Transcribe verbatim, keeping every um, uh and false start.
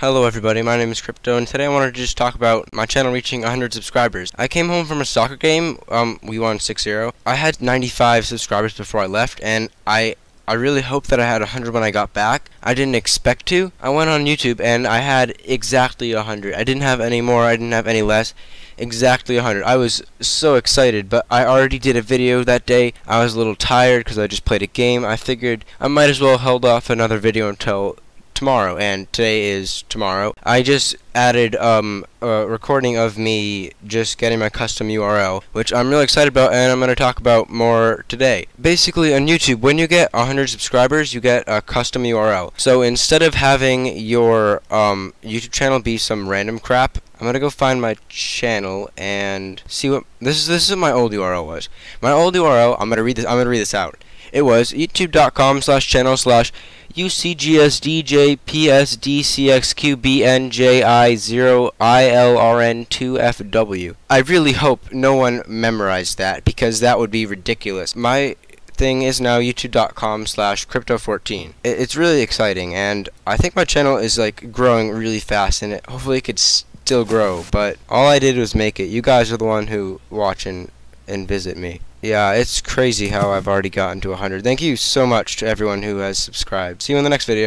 Hello everybody, my name is Crypto, and today I wanted to just talk about my channel reaching one hundred subscribers. I came home from a soccer game, um, we won six zero. I had ninety-five subscribers before I left, and I I really hoped that I had one hundred when I got back. I didn't expect to. I went on YouTube, and I had exactly one hundred. I didn't have any more, I didn't have any less. Exactly one hundred. I was so excited, but I already did a video that day. I was a little tired because I just played a game. I figured I might as well hold off another video until tomorrow, and today is tomorrow. I just added um, a recording of me just getting my custom U R L, which I'm really excited about, and I'm going to talk about more today. Basically, on YouTube, when you get one hundred subscribers, you get a custom U R L. So instead of having your um, YouTube channel be some random crap, I'm going to go find my channel and see what this is. This is what my old U R L was. My old U R L, I'm going to read this I'm going to read this out. It was youtube dot com slash channel slash U C G S D J P S D C X Q B N J I zero I L R N two F W. I really hope no one memorized that, because that would be ridiculous. My thing is now youtube dot com slash crypto fourteen. It's really exciting, and I think my channel is like growing really fast, and it hopefully it could still grow, but all I did was make it. You guys are the one who watch and, and visit me. Yeah, it's crazy how I've already gotten to one hundred. Thank you so much to everyone who has subscribed. See you in the next video.